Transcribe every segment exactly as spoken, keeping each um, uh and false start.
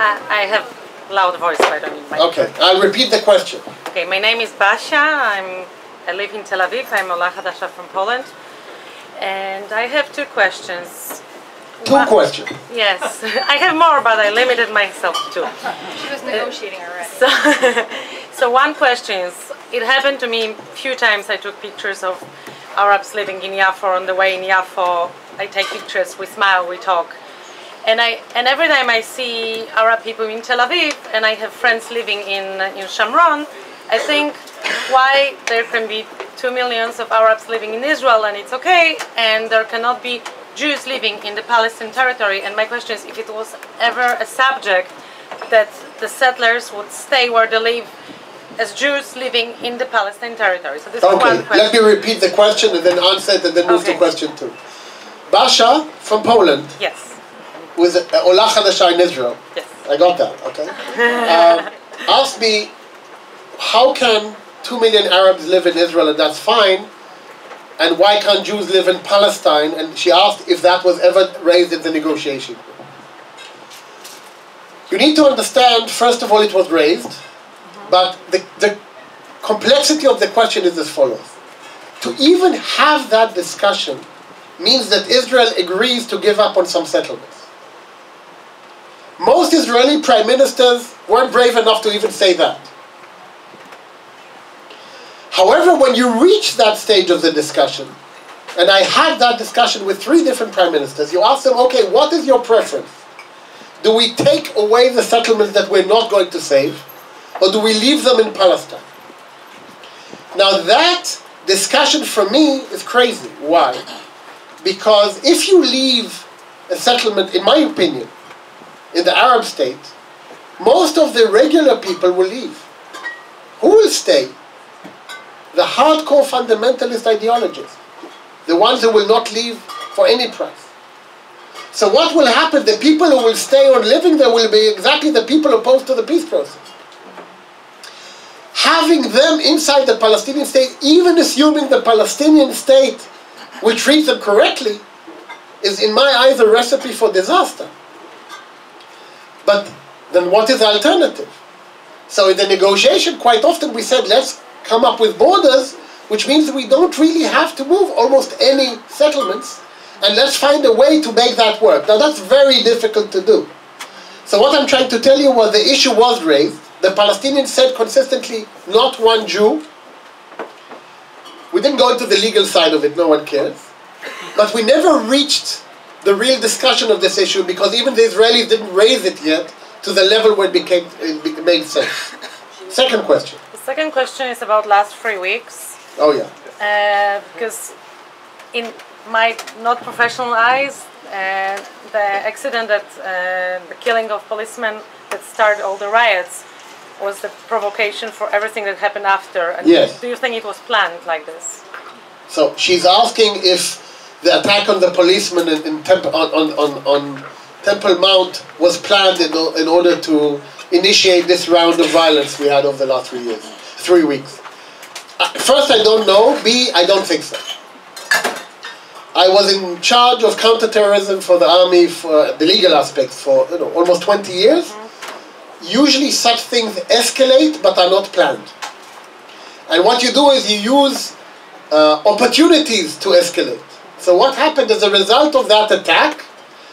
Uh, I have loud voice, so I don't need my... Okay, I'll repeat the question. Okay, my name is Basia. I'm, I live in Tel Aviv. I'm Ola Hadassah from Poland. And I have two questions. Two what? questions? Yes. I have more, but I limited myself to two. She was negotiating already. So, so one question is, it happened to me a few times. I took pictures of Arabs living in Jaffa. On the way in Jaffa, I take pictures, we smile, we talk. And I and every time I see Arab people in Tel Aviv, and I have friends living in in Shamron, I think why there can be two millions of Arabs living in Israel and it's okay, and there cannot be Jews living in the Palestinian territory. And my question is, if it was ever a subject that the settlers would stay where they live as Jews living in the Palestinian territory. So this okay. is one question. Let me repeat the question and then answer it and then move okay. to question two. Basia from Poland. Yes. With Ola Hadassah in Israel. Yes. I got that, okay. um, ask me, how can two million Arabs live in Israel and that's fine, and why can't Jews live in Palestine? And she asked if that was ever raised in the negotiation. You need to understand, first of all, it was raised, mm-hmm. but the, the complexity of the question is as follows. To even have that discussion means that Israel agrees to give up on some settlements. Most Israeli prime ministers weren't brave enough to even say that. However, when you reach that stage of the discussion, and I had that discussion with three different prime ministers, you ask them, okay, what is your preference? Do we take away the settlements that we're not going to save, or do we leave them in Palestine? Now that discussion for me is crazy. Why? Because if you leave a settlement, in my opinion, in the Arab state, most of the regular people will leave. Who will stay? The hardcore fundamentalist ideologists, the ones who will not leave for any price. So what will happen? The people who will stay on living there will be exactly the people opposed to the peace process. Having them inside the Palestinian state, even assuming the Palestinian state will treat them correctly, is in my eyes a recipe for disaster. But then what is the alternative? So in the negotiation, quite often we said, let's come up with borders, which means we don't really have to move almost any settlements, and let's find a way to make that work. Now that's very difficult to do. So what I'm trying to tell you was the issue was raised. The Palestinians said consistently, not one Jew. We didn't go into the legal side of it, no one cares. But we never reached the real discussion of this issue, because even the Israelis didn't raise it yet to the level where it became it made sense. Second question. The second question is about last three weeks. Oh yeah. Uh, because in my not professional eyes, uh, the accident that uh, the killing of policemen that started all the riots was the provocation for everything that happened after. And yes. Do you think it was planned like this? So she's asking if the attack on the policemen in, in temp on, on, on, on Temple Mount was planned in, in order to initiate this round of violence we had over the last three years, three weeks. Uh, first, I don't know. B, I don't think so. I was in charge of counterterrorism for the army, for the legal aspects, for you know, almost twenty years. Usually such things escalate but are not planned. And what you do is you use uh, opportunities to escalate. So what happened as a result of that attack,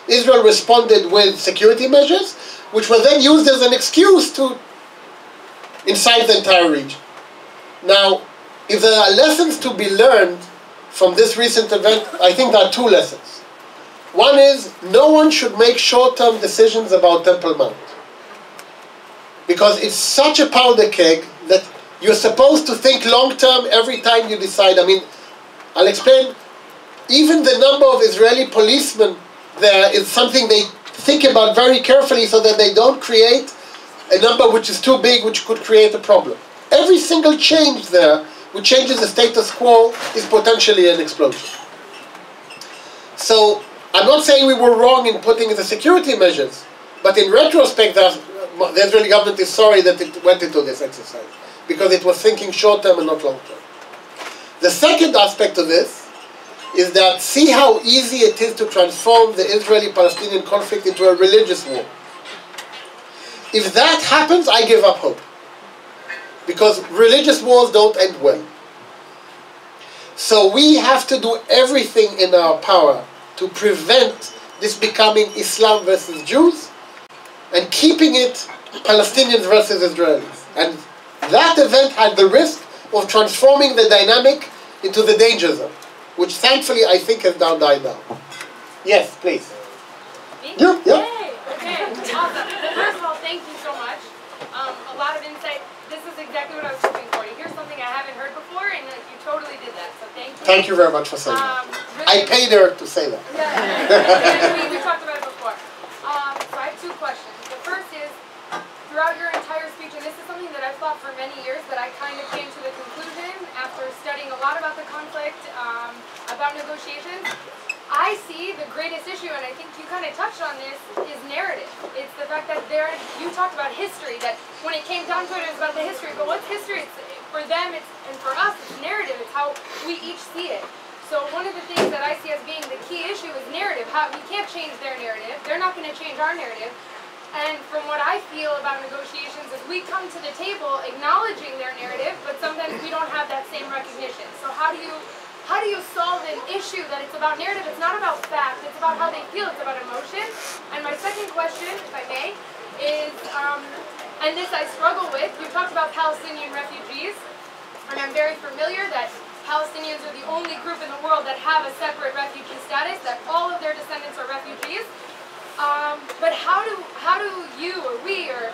Israel responded with security measures, which were then used as an excuse to incite the entire region. Now, if there are lessons to be learned from this recent event, I think there are two lessons. One is, no one should make short-term decisions about Temple Mount, because it's such a powder keg that you're supposed to think long-term every time you decide. I mean, I'll explain. Even the number of Israeli policemen there is something they think about very carefully so that they don't create a number which is too big, which could create a problem. Every single change there, which changes the status quo, is potentially an explosion. So, I'm not saying we were wrong in putting in the security measures, but in retrospect, that's the Israeli government is sorry that it went into this exercise, because it was thinking short-term and not long-term. The second aspect of this is that see how easy it is to transform the Israeli-Palestinian conflict into a religious war. If that happens, I give up hope. Because religious wars don't end well. So we have to do everything in our power to prevent this becoming Islam versus Jews and keeping it Palestinians versus Israelis. And that event had the risk of transforming the dynamic into the danger zone, which thankfully I think has now died down. Yes, please. Yeah, yeah. Hey, okay, awesome. First of all, thank you so much. Um, a lot of insight. This is exactly what I was hoping for. You hear something I haven't heard before, and like, you totally did that, so thank you. Thank you very much for saying um, that. Really, I paid her to say that. Yeah, yeah, we, we talked about it before. Um, so I have two questions. The first is, throughout your entire speech, and this is something that I've thought for many years, that I kind of came to the conclusion after studying a lot about the conflict, um, about negotiations, I see the greatest issue, and I think you kind of touched on this, is narrative. It's the fact that there, you talked about history, that when it came down to it, it was about the history. But what's history? It's, for them, it's, and for us, it's narrative. It's how we each see it. So one of the things that I see as being the key issue is narrative. How, we can't change their narrative. They're not going to change our narrative. And from what I feel about negotiations is we come to the table acknowledging their narrative, but sometimes we don't have that same recognition. So how do you... How do you solve an issue that it's about narrative? It's not about fact. It's about how they feel. It's about emotion. And my second question, if I may, is, um, and this I struggle with, you talked about Palestinian refugees, and I'm very familiar that Palestinians are the only group in the world that have a separate refugee status, that all of their descendants are refugees. Um, but how do, how do you or we or,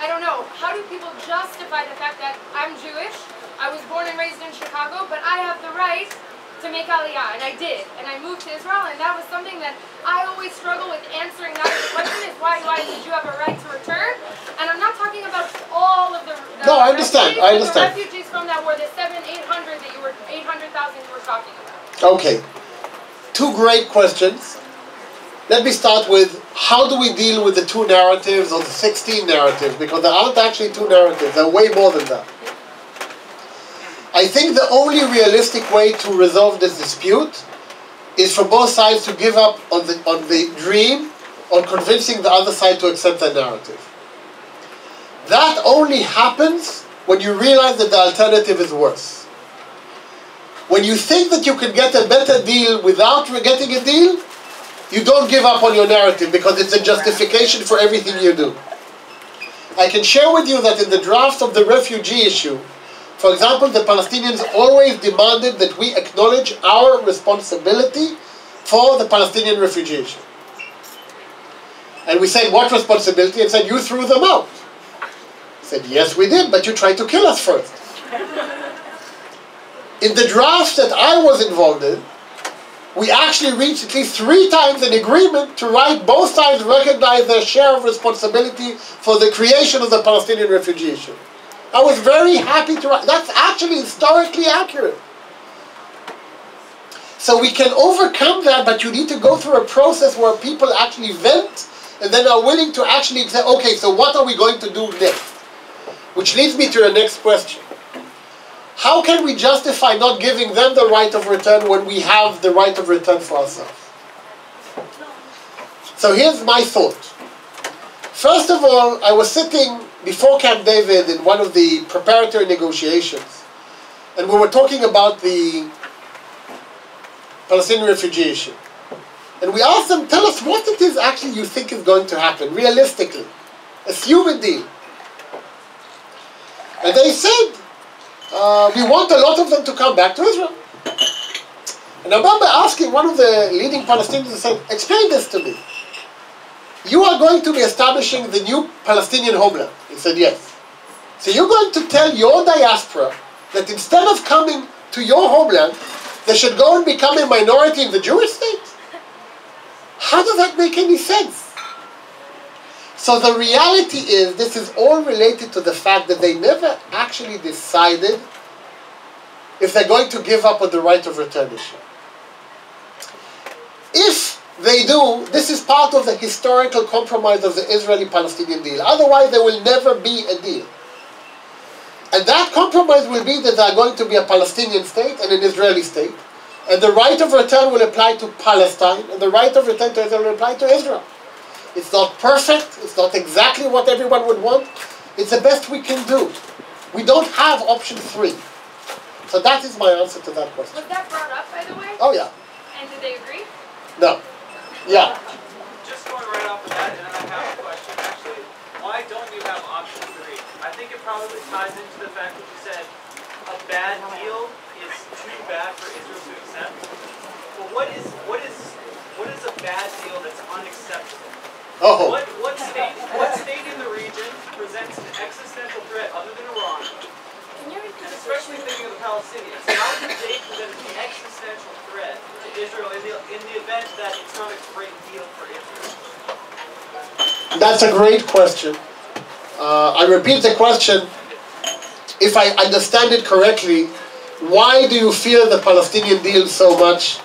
I don't know, how do people justify the fact that I'm Jewish? I was born and raised in Chicago, but I have the right to make Aliyah, and I did, and I moved to Israel, and that was something that I always struggle with answering. Now the question is, why do I did you have a right to return? And I'm not talking about all of the, the no, I understand. I understand. The refugees from that were the seven, eight hundred that you were eight hundred thousand you were talking about. Okay, two great questions. Let me start with how do we deal with the two narratives or the sixteen narratives, because there aren't actually two narratives; there are way more than that. I think the only realistic way to resolve this dispute is for both sides to give up on the, on the dream of convincing the other side to accept their narrative. That only happens when you realize that the alternative is worse. When you think that you can get a better deal without getting a deal, you don't give up on your narrative because it's a justification for everything you do. I can share with you that in the draft of the refugee issue, for example, the Palestinians always demanded that we acknowledge our responsibility for the Palestinian refugee issue. And we said, what responsibility? And said, you threw them out. I said, yes, we did, but you tried to kill us first. In the draft that I was involved in, we actually reached at least three times an agreement to write both sides recognize their share of responsibility for the creation of the Palestinian refugee issue. I was very happy to write. That's actually historically accurate. So we can overcome that, but you need to go through a process where people actually vent and then are willing to actually say, okay, so what are we going to do next? Which leads me to the next question. How can we justify not giving them the right of return when we have the right of return for ourselves? So here's my thought. First of all, I was sitting before Camp David in one of the preparatory negotiations, and we were talking about the Palestinian refugee issue. And we asked them, tell us what it is actually you think is going to happen, realistically. Assume a deal. And they said, uh, we want a lot of them to come back to Israel. And I remember asking one of the leading Palestinians, and said, explain this to me. You are going to be establishing the new Palestinian homeland. He said, yes. So you're going to tell your diaspora that instead of coming to your homeland, they should go and become a minority in the Jewish state? How does that make any sense? So the reality is, this is all related to the fact that they never actually decided if they're going to give up on the right of return issue. If they do, this is part of the historical compromise of the Israeli-Palestinian deal. Otherwise, there will never be a deal. And that compromise will be that there are going to be a Palestinian state and an Israeli state, and the right of return will apply to Palestine, and the right of return to Israel will apply to Israel. It's not perfect, it's not exactly what everyone would want. It's the best we can do. We don't have option three. So that is my answer to that question. Was that brought up, by the way? Oh, yeah. And did they agree? No. Yeah. Just going right off of that, and I have a question, actually. Why don't you have option three? I think it probably ties into the fact that you said a bad deal is too bad for Israel to accept. But what is, what is, what is a bad deal that's unacceptable? Oh. What, what, state, what state in the region presents an existential threat other than Iran? And especially thinking of the Palestinians, how do they present the existential threat to Israel in the, in the event that it's not a great deal for Israel? That's a great question. Uh, I repeat the question. If I understand it correctly, why do you fear the Palestinian deal so much?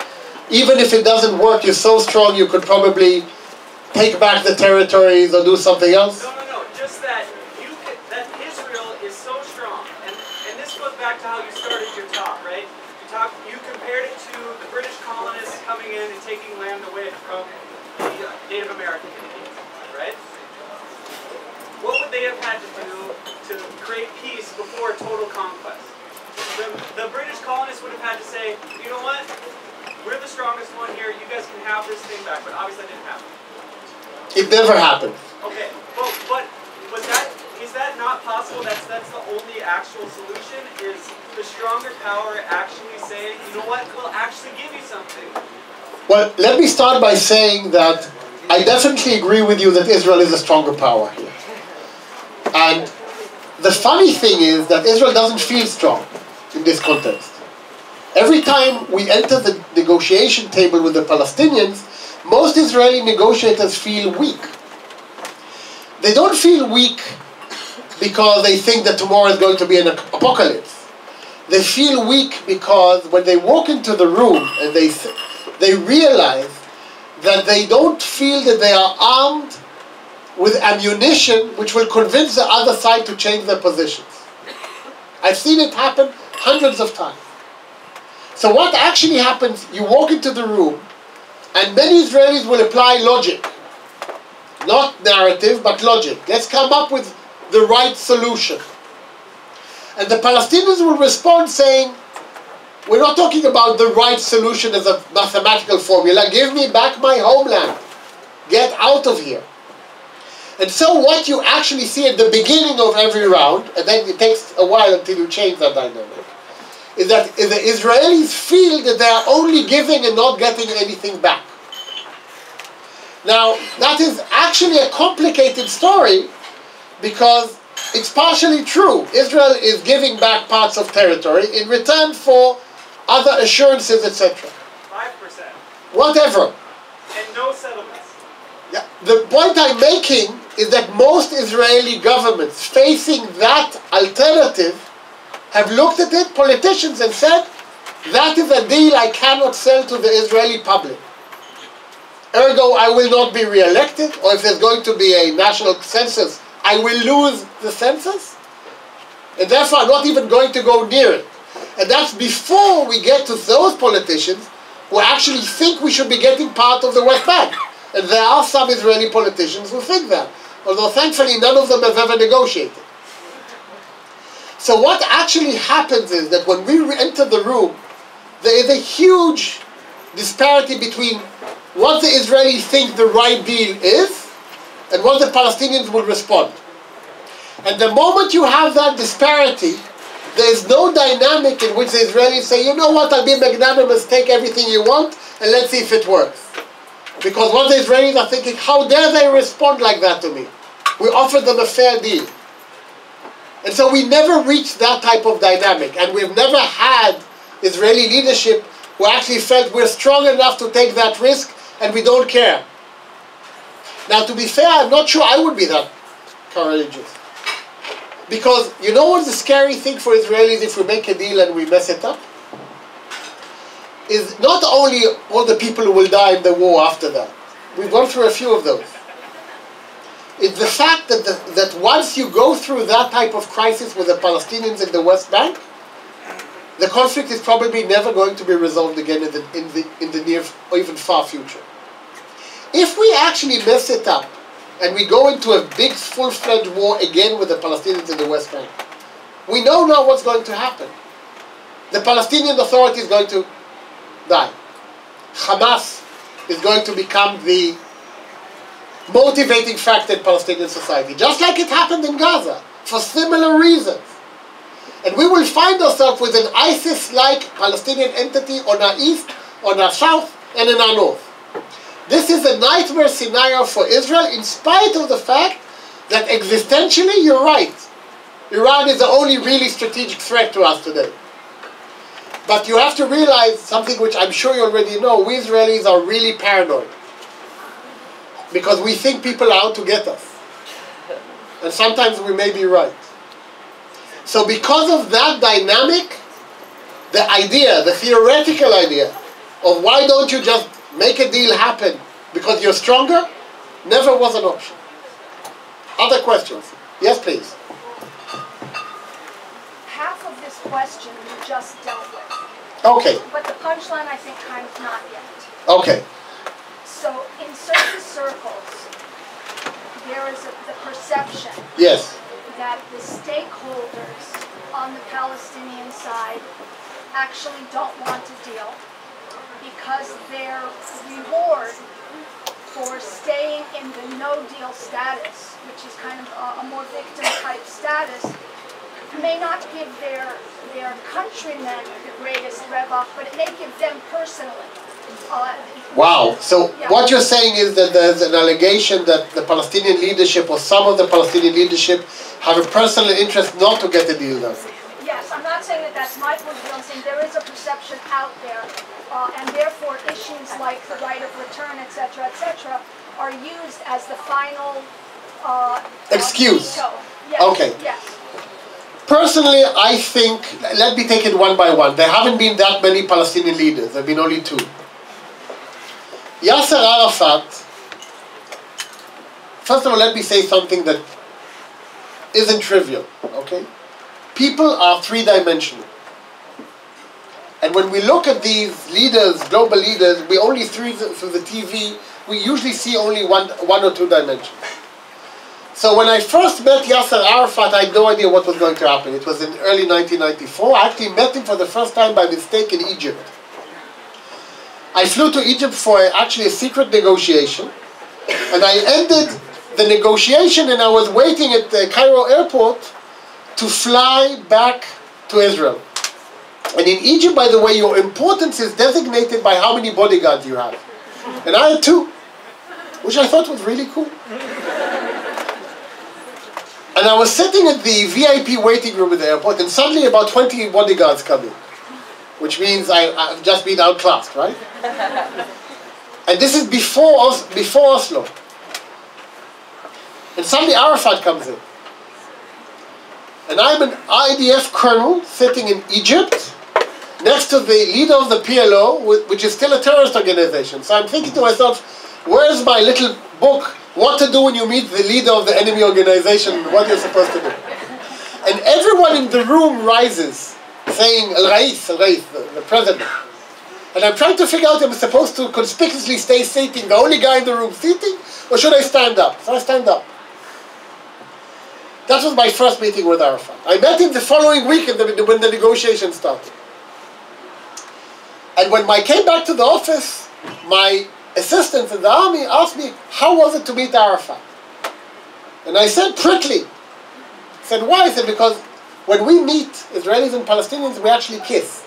Even if it doesn't work, you're so strong you could probably take back the territories or do something else? No, no, no, just that you can, that Israel is so strong. And, and this goes back to how you started your talk, right? You, talk, you compared it to the British colonists coming in and taking land away from the Native American Indians, right? What would they have had to do to create peace before total conquest? The, the British colonists would have had to say, you know what, we're the strongest one here, you guys can have this thing back, but obviously that didn't happen. It never happened. Okay, but, but was that, is that not possible? That's, that's the only actual solution, is the stronger power actually saying, you know what, we'll actually give you something. Well, let me start by saying that I definitely agree with you that Israel is a stronger power here. And the funny thing is that Israel doesn't feel strong in this context. Every time we enter the negotiation table with the Palestinians, most Israeli negotiators feel weak. They don't feel weak because they think that tomorrow is going to be an apocalypse. They feel weak because when they walk into the room and they, they realize that they don't feel that they are armed with ammunition which will convince the other side to change their positions. I've seen it happen hundreds of times. So what actually happens, you walk into the room, and many Israelis will apply logic. Not narrative, but logic. Let's come up with the right solution. And the Palestinians will respond saying, we're not talking about the right solution as a mathematical formula. Give me back my homeland. Get out of here. And so what you actually see at the beginning of every round, and then it takes a while until you change that dynamic, is that the Israelis feel that they are only giving and not getting anything back. Now, that is actually a complicated story because it's partially true. Israel is giving back parts of territory in return for other assurances, et cetera. five percent. Whatever. And no settlements. Yeah. The point I'm making is that most Israeli governments facing that alternative have looked at it, politicians, and said, that is a deal I cannot sell to the Israeli public. Ergo, I will not be re-elected, or if there's going to be a national census, I will lose the census, and therefore I'm not even going to go near it. And that's before we get to those politicians who actually think we should be getting part of the West Bank. And there are some Israeli politicians who think that, although thankfully none of them have ever negotiated. So what actually happens is that when we re-enter the room, there is a huge disparity between what the Israelis think the right deal is and what the Palestinians will respond. And the moment you have that disparity, there is no dynamic in which the Israelis say, you know what, I'll be magnanimous, take everything you want, and let's see if it works. Because what the Israelis are thinking, how dare they respond like that to me? We offered them a fair deal. And so we never reached that type of dynamic, and we've never had Israeli leadership who actually felt we're strong enough to take that risk and we don't care. Now, to be fair, I'm not sure I would be that courageous. Because you know what's the scary thing for Israelis if we make a deal and we mess it up? Is not only all the people who will die in the war after that. We've gone through a few of those. It's the fact that, the, that once you go through that type of crisis with the Palestinians in the West Bank, the conflict is probably never going to be resolved again in the, in the, in the near or even far future. If we actually mess it up and we go into a big full-fledged war again with the Palestinians in the West Bank. We know now what's going to happen. The Palestinian Authority is going to die. Hamas is going to become the motivating factor in Palestinian society, just like it happened in Gaza, for similar reasons. And we will find ourselves with an ISIS-like Palestinian entity on our east, on our south, and in our north. This is a nightmare scenario for Israel, in spite of the fact that existentially, you're right, Iran is the only really strategic threat to us today. But you have to realize something which I'm sure you already know, we Israelis are really paranoid. Because we think people are out to get us. And sometimes we may be right. So because of that dynamic, the idea, the theoretical idea of why don't you just make a deal happen because you're stronger, never was an option. Other questions? Yes, please. Half of this question we just dealt with. Okay. But the punchline, I think, kind of not yet. Okay. So in certain circles, there is a, the perception. Yes. That the stakeholders on the Palestinian side actually don't want a deal because their reward for staying in the no-deal status, which is kind of a, a more victim-type status, may not give their, their countrymen the greatest rev-off, but it may give them personally. Uh, wow. So yeah. What you're saying is that there's an allegation that the Palestinian leadership or some of the Palestinian leadership have a personal interest not to get a deal done. Yes, I'm not saying that that's my point of view. I'm saying there is a perception out there, uh, and therefore issues like the right of return, et cetera, et cetera, are used as the final uh, excuse. Uh, yes. Okay. Yes. Personally, I think. Let me take it one by one. There haven't been that many Palestinian leaders. There've been only two. Yasser Arafat, first of all, let me say something that isn't trivial, okay? People are three-dimensional. And when we look at these leaders, global leaders, we only through the, through the T V, we usually see only one, one or two dimensions. So when I first met Yasser Arafat, I had no idea what was going to happen. It was in early nineteen ninety-four. I actually met him for the first time by mistake in Egypt. I flew to Egypt for actually a secret negotiation, and I ended the negotiation and I was waiting at the Cairo airport to fly back to Israel. And in Egypt, by the way, your importance is designated by how many bodyguards you have. And I had two, which I thought was really cool. And I was sitting at the V I P waiting room at the airport, and suddenly about twenty bodyguards come in. Which means I, I've just been outclassed, right? And this is before, Os before Oslo. And suddenly Arafat comes in. And I'm an I D F colonel sitting in Egypt next to the leader of the P L O, which is still a terrorist organization. So I'm thinking to myself, where's my little book, what to do when you meet the leader of the enemy organization, what you're supposed to do? And everyone in the room rises, saying Al Rais, Al Rais, the, the president. And I'm trying to figure out, am I supposed to conspicuously stay sitting, the only guy in the room sitting, or should I stand up? So I stand up. That was my first meeting with Arafat. I met him the following week in the, when the negotiation started. And when I came back to the office, my assistant in the army asked me, how was it to meet Arafat? And I said, prickly. I said, why? I said, because when we meet Israelis and Palestinians, we actually kiss.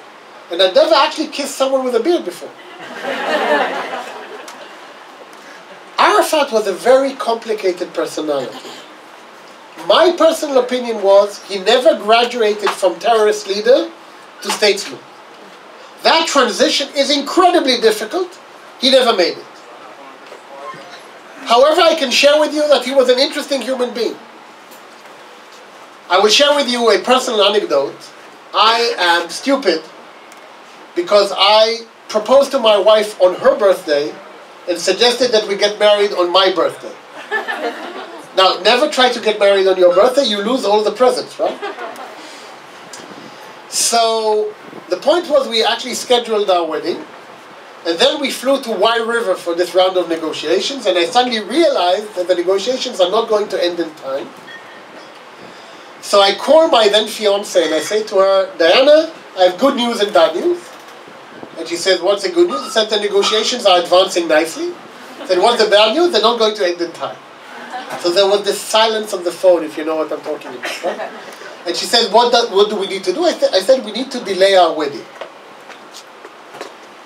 And I never actually kissed someone with a beard before. Arafat was a very complicated personality. My personal opinion was he never graduated from terrorist leader to statesman. That transition is incredibly difficult. He never made it. However, I can share with you that he was an interesting human being. I will share with you a personal anecdote. I am stupid because I proposed to my wife on her birthday and suggested that we get married on my birthday. Now, never try to get married on your birthday. You lose all the presents, right? So the point was we actually scheduled our wedding. And then we flew to Wye River for this round of negotiations, and I suddenly realized that the negotiations are not going to end in time. So I call my then fiance and I say to her, Diana, I have good news and bad news. And she says, what's the good news? I said, the negotiations are advancing nicely. I said, what's the bad news? They're not going to end in time. So there was this silence on the phone, if you know what I'm talking about. Right? And she said, what do, what do we need to do? I, th I said, we need to delay our wedding.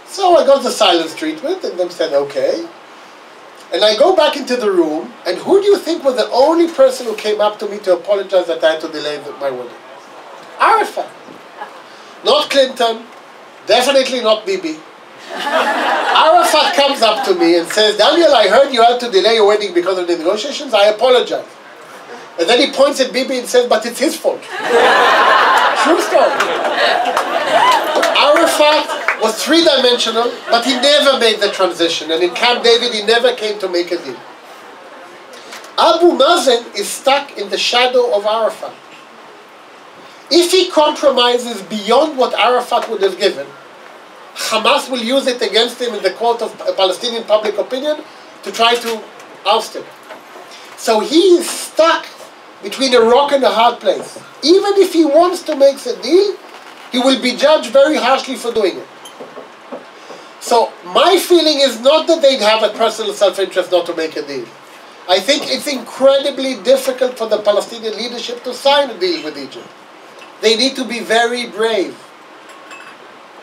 So I got the silence treatment, and then said, okay. And I go back into the room, and who do you think was the only person who came up to me to apologize that I had to delay my wedding? Arafat. Not Clinton. Definitely not Bibi. Arafat comes up to me and says, Daniel, I heard you had to delay your wedding because of the negotiations. I apologize. And then he points at Bibi and says, but it's his fault. True story. Arafat was three-dimensional, but he never made the transition. And in Camp David, he never came to make a deal. Abu Mazen is stuck in the shadow of Arafat. If he compromises beyond what Arafat would have given, Hamas will use it against him in the court of Palestinian public opinion to try to oust him. So he is stuck between a rock and a hard place. Even if he wants to make a deal, he will be judged very harshly for doing it. So my feeling is not that they have a personal self-interest not to make a deal. I think it's incredibly difficult for the Palestinian leadership to sign a deal with Egypt. They need to be very brave.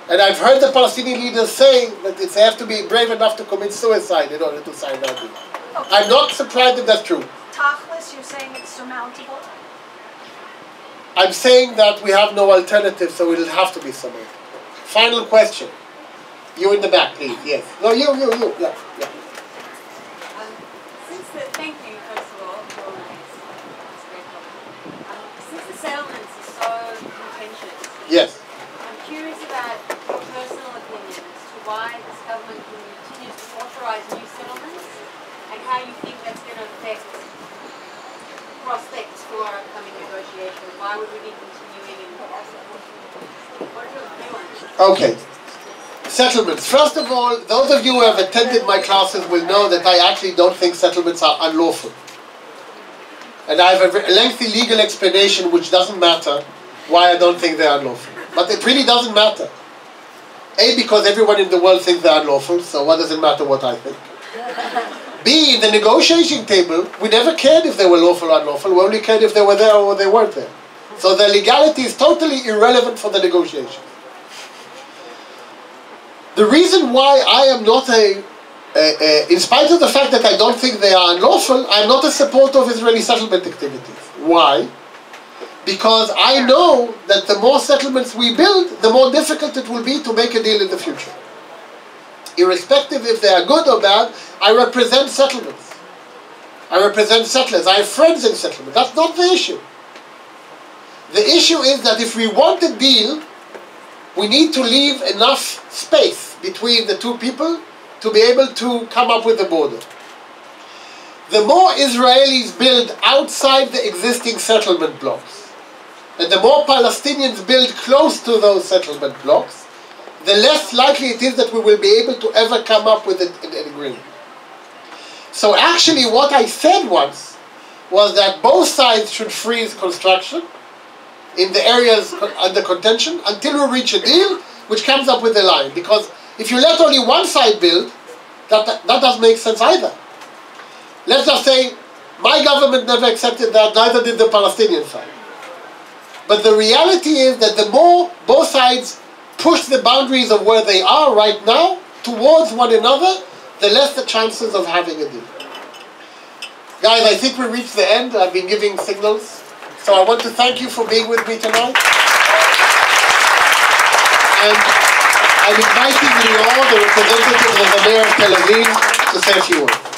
And I've heard the Palestinian leaders saying that they have to be brave enough to commit suicide in order to sign that deal. Okay. I'm not surprised that that's true. Tachlis, you're saying it's surmountable? I'm saying that we have no alternative, so it'll have to be surmountable. Final question. You in the back, please. Yes. No, you, you, you. Yeah, yeah. Um, since the, thank you, first of all. It's very helpful. Um, since the settlements are so contentious. Yes. I'm curious about your personal opinions to why this government continues to authorize new settlements and how you think that's going to affect prospects for our upcoming negotiations. Why would we be continuing in the process? Okay. Settlements. First of all, those of you who have attended my classes will know that I actually don't think settlements are unlawful. And I have a lengthy legal explanation which doesn't matter why I don't think they're unlawful. But it really doesn't matter. A, because everyone in the world thinks they're unlawful, so what does it matter what I think? B, the negotiation table, we never cared if they were lawful or unlawful, we only cared if they were there or they weren't there. So the legality is totally irrelevant for the negotiation. The reason why I am not a, a, a, in spite of the fact that I don't think they are unlawful, I'm not a supporter of Israeli settlement activities. Why? Because I know that the more settlements we build, the more difficult it will be to make a deal in the future. Irrespective if they are good or bad, I represent settlements. I represent settlers. I have friends in settlements. That's not the issue. The issue is that if we want a deal, we need to leave enough space between the two people to be able to come up with a border. The more Israelis build outside the existing settlement blocks, and the more Palestinians build close to those settlement blocks, the less likely it is that we will be able to ever come up with an agreement. So actually what I said once was that both sides should freeze construction in the areas under contention until we reach a deal which comes up with a line. Because if you let only one side build, that, that, that doesn't make sense either. Let's just say, my government never accepted that, neither did the Palestinian side. But the reality is that the more both sides push the boundaries of where they are right now towards one another, the less the chances of having a deal. Guys, I think we reached the end. I've been giving signals. So I want to thank you for being with me tonight. And I'm inviting you all, the representatives of the mayor of Tel Aviv, to say a few words.